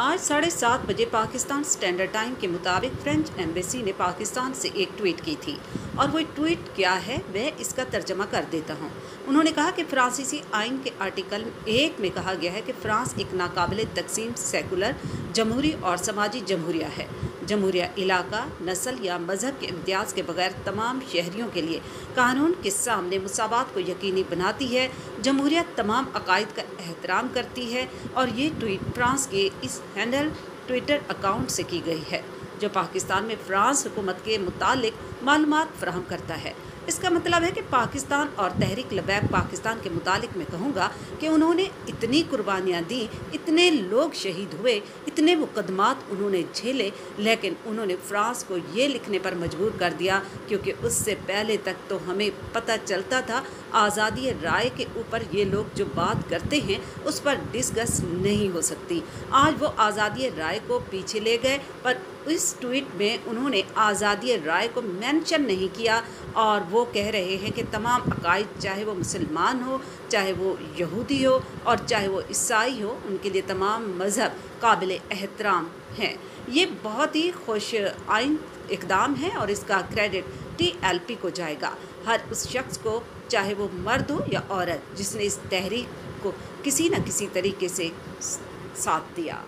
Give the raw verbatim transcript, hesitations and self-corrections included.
आज साढ़े सात बजे पाकिस्तान स्टैंडर्ड टाइम के मुताबिक फ्रेंच एम्बेसी ने पाकिस्तान से एक ट्वीट की थी और वह ट्वीट क्या है वह इसका तर्जमा कर देता हूँ। उन्होंने कहा कि फ्रांसीसी आइन के आर्टिकल एक में कहा गया है कि फ्रांस एक नाकाबिले तकसीम सेकुलर जमहूरी और समाजी जमहूरिया है। जमहूरिया इलाका, नस्ल या मजहब के इम्तियाज़ के बगैर तमाम शहरियों के लिए कानून के सामने मुसावात को यकीनी बनाती है। जमहूरिया तमाम अकायद का एहतराम करती है और ये ट्वीट फ्रांस के इस हैंडल ट्विटर अकाउंट से की गई है जो पाकिस्तान में फ्रांस हुकूमत के मुतालिक मालूमात फराहम करता है। इसका मतलब है कि पाकिस्तान और तहरीक लबैक पाकिस्तान के मुतालिक मैं कहूँगा कि उन्होंने इतनी कुर्बानियाँ दी, इतने लोग शहीद हुए, इतने मुकदमात उन्होंने झेले, लेकिन उन्होंने फ्रांस को ये लिखने पर मजबूर कर दिया क्योंकि उससे पहले तक तो हमें पता चलता था आज़ादी राय के ऊपर ये लोग जो बात करते हैं उस पर डिस्कस नहीं हो सकती। आज वो आज़ादी राय को पीछे ले गए पर इस ट्वीट में उन्होंने आज़ादी राय को मेंशन नहीं किया और वो कह रहे हैं कि तमाम अकायद चाहे वो मुसलमान हो, चाहे वो यहूदी हो और चाहे वो ईसाई हो, उनके लिए तमाम मज़हब काबिल एहतराम हैं। ये बहुत ही खुश आइन इकदाम है और इसका क्रेडिट टी एल पी को जाएगा। हर उस शख्स को, चाहे वो मर्द हो या औरत, जिसने इस तहरीक को किसी न किसी तरीके से साथ दिया।